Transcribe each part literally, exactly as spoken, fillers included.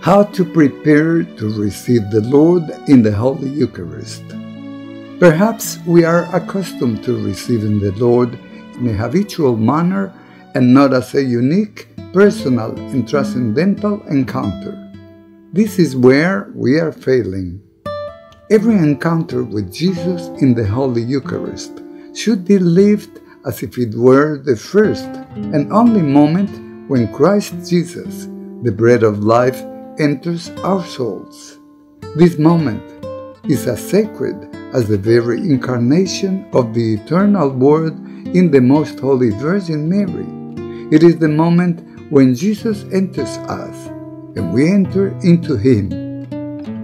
How to prepare to receive the Lord in the Holy Eucharist. Perhaps we are accustomed to receiving the Lord in a habitual manner and not as a unique, personal and transcendental encounter. This is where we are failing. Every encounter with Jesus in the Holy Eucharist should be lived as if it were the first and only moment when Christ Jesus, the bread of life, enters our souls. This moment is as sacred as the very incarnation of the eternal Word in the Most Holy Virgin Mary. It is the moment when Jesus enters us and we enter into Him.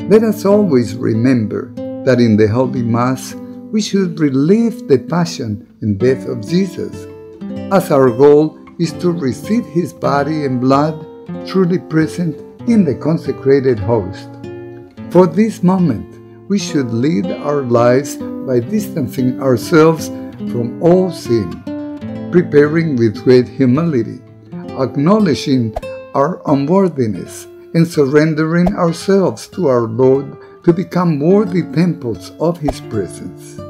Let us always remember that in the Holy Mass we should relive the passion and death of Jesus, as our goal is to receive His body and blood truly present in the consecrated host. For this moment, we should lead our lives by distancing ourselves from all sin, preparing with great humility, acknowledging our unworthiness, and surrendering ourselves to our Lord to become worthy temples of His presence.